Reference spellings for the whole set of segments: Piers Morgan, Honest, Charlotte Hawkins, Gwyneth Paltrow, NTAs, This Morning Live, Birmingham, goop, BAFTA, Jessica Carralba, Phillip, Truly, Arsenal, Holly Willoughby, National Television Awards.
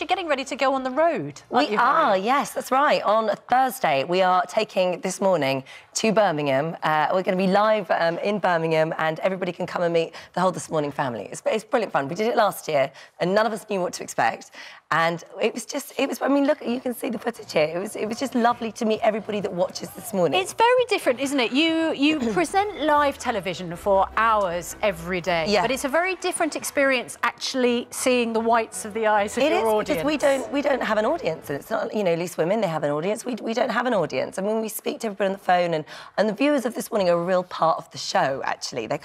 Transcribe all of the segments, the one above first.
You're getting ready to go on the road. We are, yes, that's right. On Thursday, we are taking This Morning to Birmingham. We're going to be live in Birmingham, and everybody can come and meet the whole This Morning family. It's brilliant fun. We did it last year, and none of us knew what to expect. And it was just, I mean, look, you can see the footage here. It was just lovely to meet everybody that watches This Morning. It's very different, isn't it? You present live television for hours every day, yeah. But it's a very different experience actually seeing the whites of the eyes of your audience. Because we don't have an audience, and it's not, you know, at least women, they have an audience. We don't have an audience. I mean, we speak to everybody on the phone, and the viewers of This Morning are a real part of the show, actually. They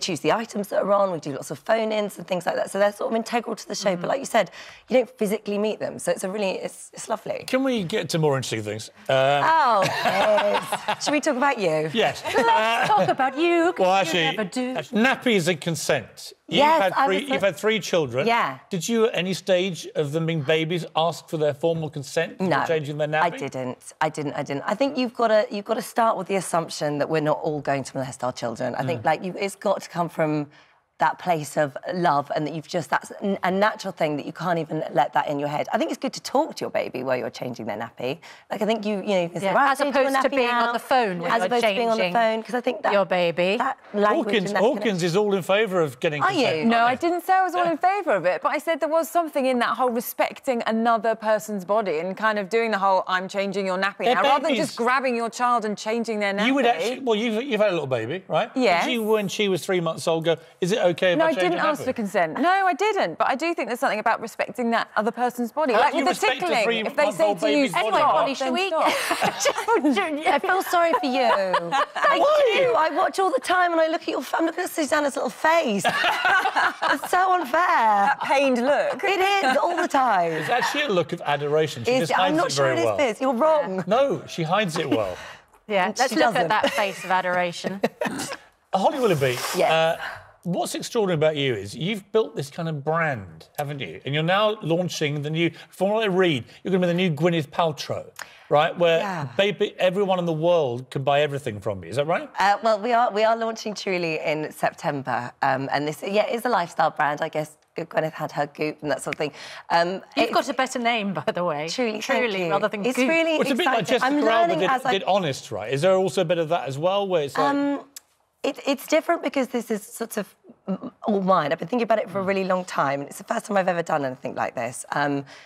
choose the items that are on. We do lots of phone-ins and things like that, so they're sort of integral to the show. Mm. But like you said, you don't physically meet them, so it's a really, it's lovely. Can we get to more interesting things? Should we talk about you? Yes. Let's talk about you, because you never do. Nappies and consent. You've had three children. Yeah. Did you at any stage of them being babies ask for their formal consent for changing their nappy? I didn't. I think you've got to start with the assumption that we're not all going to molest our children. I think it's got to come from that place of love, and that that's a natural thing that you can't even let that in your head. I think it's good to talk to your baby while you're changing their nappy. Like, I think you can say, right, as opposed to being on the phone, as opposed to being on the phone, because I think that your baby. That Hawkins is all in favour of getting consent. Are you? No, I didn't say I was all in favour of it, but I said there was something in that whole respecting another person's body and kind of doing the whole I'm changing your nappy now, rather than just grabbing your child and changing their nappy. You would actually, well, you've had a little baby, right? Yeah. When she was 3 months old, go, is it okay? No, I didn't ask for consent. No, I didn't. But I do think there's something about respecting that other person's body. Like with the tickling, if they say to you, anyway, Holly, shall we? I feel sorry for you. Why? I watch all the time, and I look at your. I'm looking at Susanna's little face. It's so unfair. That pained look. It is all the time. It's actually a look of adoration. She just hides it very well. I'm not sure it is this. You're wrong. No, she hides it well. Yeah, let's look at that face of adoration. Holly Willoughby. Yes. What's extraordinary about you is you've built this kind of brand, haven't you? And you're now launching the new, from what I read, you're going to be the new Gwyneth Paltrow, right? Where baby, everyone in the world can buy everything from you. Is that right? Well, we are launching Truly in September, and this is a lifestyle brand, I guess. Gwyneth had her Goop and that sort of thing. You've got a better name, by the way. Truly, rather than Goop. It's really exciting. It's a bit like Jessica Carralba did Honest, right? Is there also a bit of that as well, where it's like? It's different because this is sort of all mine. I've been thinking about it for a really long time, and it's the first time I've ever done anything like this.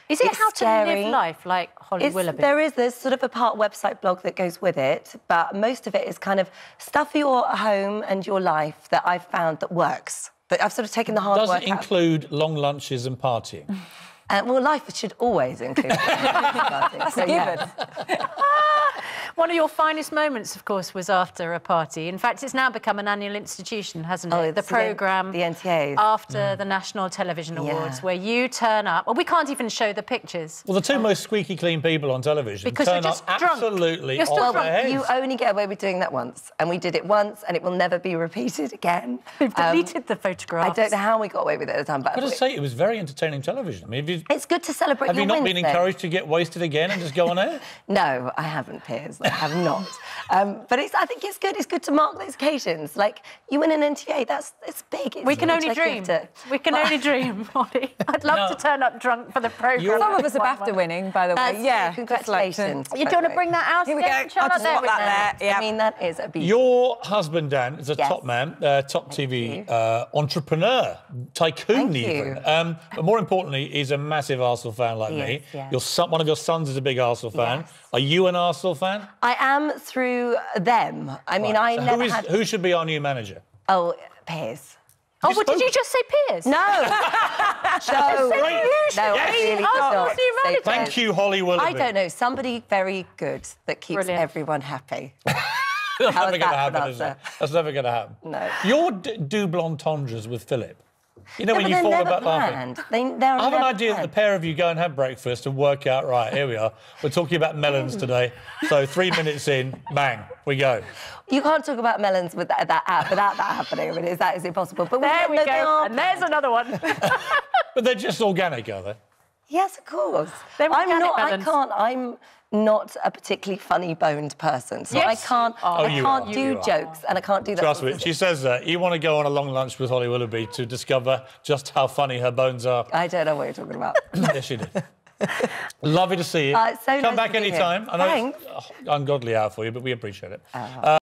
Is it how scary to live life like Holly Willoughby? There's sort of a part website blog that goes with it, but most of it is kind of stuff for your home and your life that I've found that works. But I've sort of taken the hard work out. Does it include long lunches and partying? Well, life should always include partying. That's a given. One of your finest moments, of course, was after a party. In fact, it's now become an annual institution, hasn't it? The programme, the NTAs. After the National Television Awards, where you turn up. Well, we can't even show the pictures. Well, the two most squeaky clean people on television turn up absolutely off their heads. You only get away with doing that once, and we did it once, and it will never be repeated again. We've deleted the photographs. I don't know how we got away with it at the time, but I've got to say, it was very entertaining television. I mean, it's good to celebrate. Have you not been encouraged to get wasted again and just go on air? No, I haven't, Piers. I have not. But I think it's good. It's good to mark those occasions. Like, you win an NTA, it's big. We can only dream. We can only dream, Holly. I'd love to turn up drunk for the programme. Some of us are BAFTA winning, by the way. Yeah, congratulations. You do want to bring that out? Here we go. I'll just put that there. I mean, that is a beautiful. Your husband, Dan, is a top man, top TV entrepreneur, tycoon even. But more importantly, he's a massive Arsenal fan like me. One of your sons is a big Arsenal fan. Are you an Arsenal fan? I am through them. I mean, I never had... Who should be our new manager? Oh, Piers. Oh, what did you just say, Piers? No. Thank you, Holly Willoughby. I don't know. Somebody very good that keeps everyone happy. That's never going to happen, is it? That's never going to happen. No. Your double entendres with Philip. You know when you fall about laughing? I have an idea that the pair of you go and have breakfast and work out, right, here we are. We're talking about melons today. So 3 minutes in, bang, we go. You can't talk about melons with that app without that happening. I mean, that is impossible. But there we go. And there's another one. But they're just organic, are they? Yes, of course. I'm not a particularly funny-boned person, so yes. I can't do jokes and I can't do that. Trust me, she says that. You want to go on a long lunch with Holly Willoughby to discover just how funny her bones are. I don't know what you're talking about. Yes, you do. Lovely to see you. Come back anytime. Thanks. I know it's an ungodly hour for you, but we appreciate it.